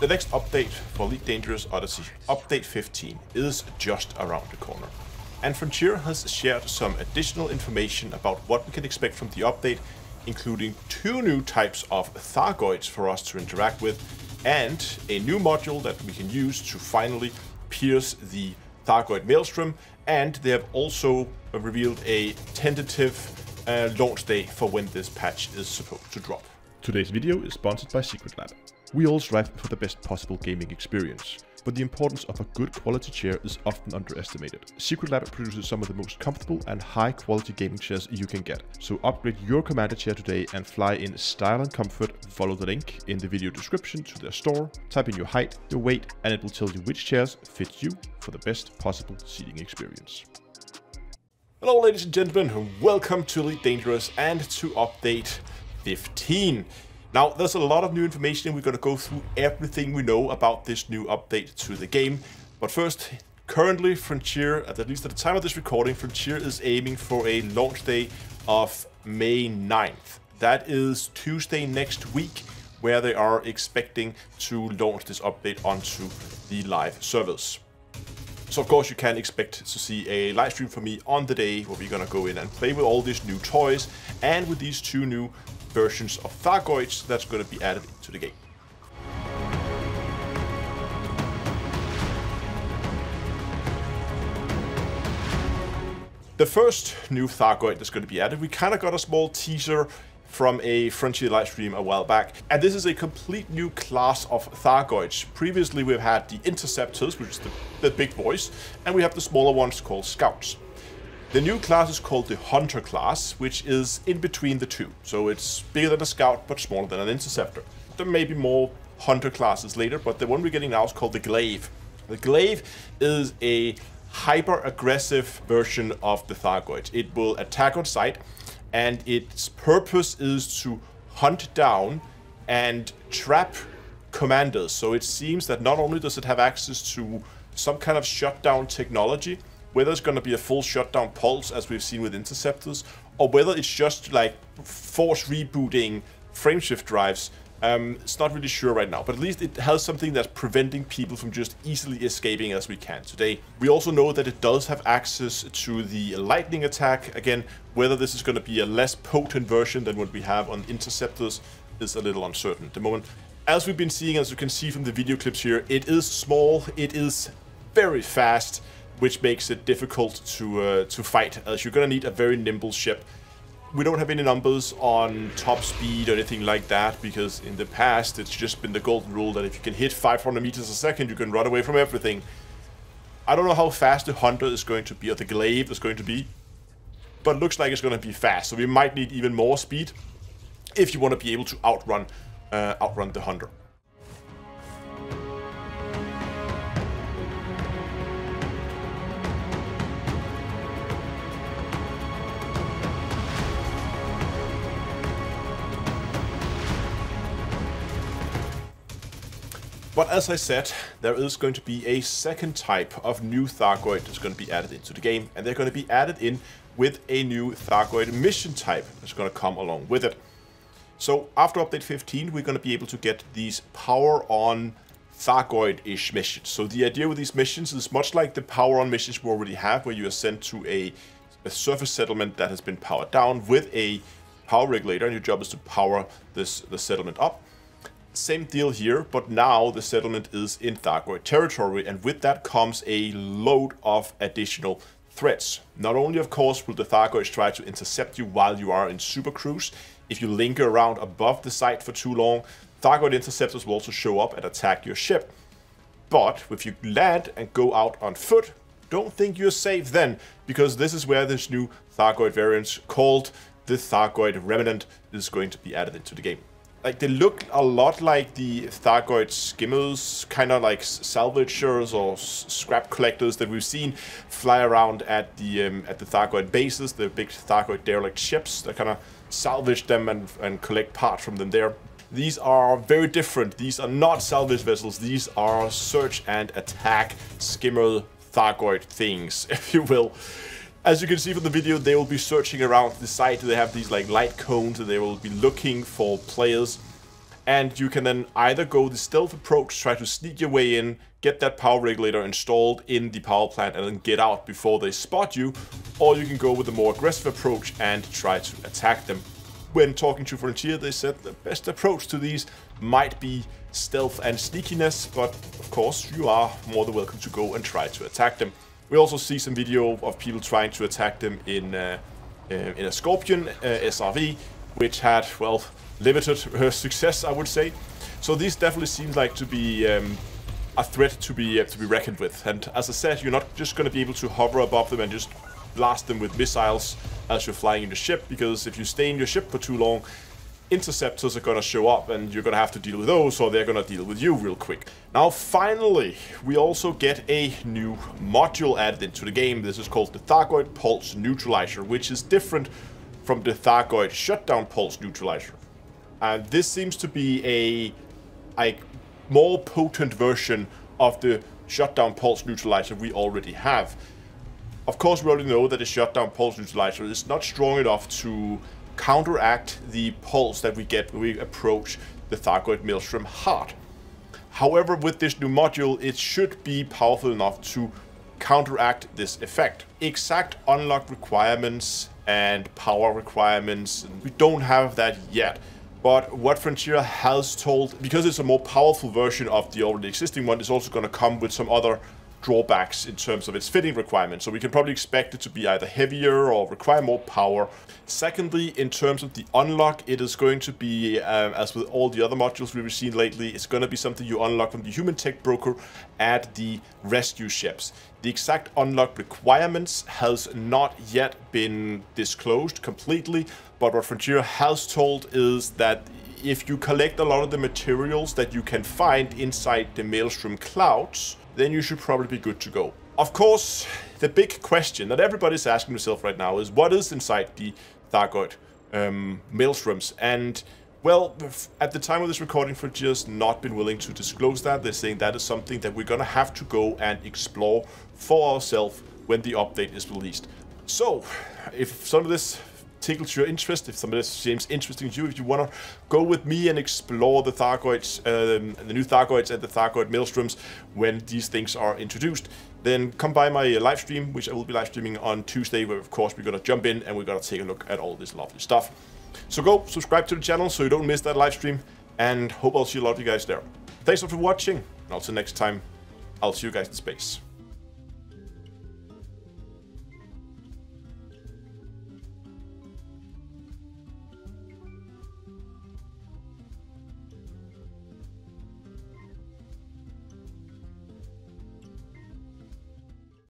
The next update for Elite Dangerous Odyssey, Update 15, is just around the corner. And Frontier has shared some additional information about what we can expect from the update, including two new types of Thargoids for us to interact with, and a new module that we can use to finally pierce the Thargoid Maelstrom. And they have also revealed a tentative launch day for when this patch is supposed to drop. Today's video is sponsored by Secret Lab. We all strive for the best possible gaming experience, but the importance of a good quality chair is often underestimated. Secret Lab produces some of the most comfortable and high quality gaming chairs you can get. So upgrade your Commander chair today and fly in style and comfort. Follow the link in the video description to their store, type in your height, your weight, and it will tell you which chairs fit you for the best possible seating experience. Hello ladies and gentlemen, welcome to Elite Dangerous and to Update 15. Now, there's a lot of new information and we're going to go through everything we know about this new update to the game. But first, currently Frontier, at least at the time of this recording, Frontier is aiming for a launch day of May 9th. That is Tuesday next week, where they are expecting to launch this update onto the live servers. So of course you can expect to see a live stream from me on the day where we're going to go in and play with all these new toys and with these two new versions of Thargoids that's going to be added to the game. The first new Thargoid that's going to be added, we kind of got a small teaser from a Frontier live stream a while back, and this is a complete new class of Thargoids. Previously we've had the Interceptors, which is the big boys, and we have the smaller ones called Scouts. The new class is called the Hunter class, which is in between the two. So it's bigger than a Scout, but smaller than an Interceptor. There may be more Hunter classes later, but the one we're getting now is called the Glaive. The Glaive is a hyper-aggressive version of the Thargoid. It will attack on sight, and its purpose is to hunt down and trap commanders. So it seems that not only does it have access to some kind of shutdown technology, whether it's going to be a full shutdown pulse, as we've seen with Interceptors, or whether it's just like force rebooting frameshift drives, it's not really sure right now. But at least it has something that's preventing people from just easily escaping as we can today. We also know that it does have access to the lightning attack. Again, whether this is going to be a less potent version than what we have on Interceptors is a little uncertain at the moment. As we've been seeing, as you can see from the video clips here, it is small, it is very fast, which makes it difficult to fight, as you're going to need a very nimble ship. We don't have any numbers on top speed or anything like that, because in the past it's just been the golden rule that if you can hit 500 meters a second, you can run away from everything. I don't know how fast the Hunter is going to be, or the Glaive is going to be, but it looks like it's going to be fast, so we might need even more speed if you want to be able to outrun the Hunter. But as I said, there is going to be a second type of new Thargoid that's going to be added into the game, and they're going to be added in with a new Thargoid mission type that's going to come along with it. So after Update 15, we're going to be able to get these power-on Thargoid-ish missions. So the idea with these missions is much like the power-on missions we already have, where you are sent to a surface settlement that has been powered down with a power regulator, and your job is to power the settlement up. Same deal here, but now the settlement is in Thargoid territory, and with that comes a load of additional threats. Not only, of course, will the Thargoids try to intercept you while you are in supercruise. If you linger around above the site for too long, Thargoid Interceptors will also show up and attack your ship. But if you land and go out on foot, don't think you're safe then, because this is where this new Thargoid variant called the Thargoid Remnant is going to be added into the game. Like, they look a lot like the Thargoid skimmers, kind of like salvagers or scrap collectors that we've seen fly around at the Thargoid bases, the big Thargoid derelict ships that kind of salvage them and collect parts from them there. These are very different. These are not salvage vessels. These are search and attack skimmer Thargoid things, if you will. As you can see from the video, they will be searching around the site. They have these like light cones, and they will be looking for players. and you can then either go the stealth approach, try to sneak your way in, get that power regulator installed in the power plant and then get out before they spot you, or you can go with a more aggressive approach and try to attack them. When talking to Frontier, they said the best approach to these might be stealth and sneakiness, but of course you are more than welcome to go and try to attack them. We also see some video of people trying to attack them in a Scorpion SRV, which had, well, limited success, I would say. So these definitely seems like to be a threat to be reckoned with. And as I said, you're not just going to be able to hover above them and just blast them with missiles as you're flying in the ship, because if you stay in your ship for too long, interceptors are going to show up and you're going to have to deal with those, or they're going to deal with you real quick. Now finally, we also get a new module added into the game. This is called the Thargoid Pulse Neutralizer, which is different from the Thargoid Shutdown Pulse Neutralizer. And this seems to be a more potent version of the Shutdown Pulse Neutralizer we already have. Of course, we already know that the Shutdown Pulse Neutralizer is not strong enough to counteract the pulse that we get when we approach the Thargoid Maelstrom hard. However, with this new module, it should be powerful enough to counteract this effect. Exact unlock requirements and power requirements, we don't have that yet. But what Frontier has told, because it's a more powerful version of the already existing one, it's also going to come with some other drawbacks in terms of its fitting requirements. So we can probably expect it to be either heavier or require more power. Secondly, in terms of the unlock, it is going to be, as with all the other modules we've seen lately, it's going to be something you unlock from the human tech broker at the rescue ships. The exact unlock requirements has not yet been disclosed completely, but what Frontier has told is that if you collect a lot of the materials that you can find inside the Maelstrom clouds, then you should probably be good to go. Of course, the big question that everybody's asking themselves right now is what is inside the Thargoid Maelstroms? And, well, at the time of this recording, Frontier's not been willing to disclose that. They're saying that is something that we're going to have to go and explore for ourselves when the update is released. So, if some of this tickles your interest, if some of this seems interesting to you, if you want to go with me and explore the Thargoids, the new Thargoids and the Thargoid Maelstroms when these things are introduced, then come by my live stream, which I will be live streaming on Tuesday, where of course we're going to jump in and we're going to take a look at all this lovely stuff. So go subscribe to the channel so you don't miss that live stream, and hope I'll see a lot of you guys there. Thanks for watching, and until next time, I'll see you guys in space.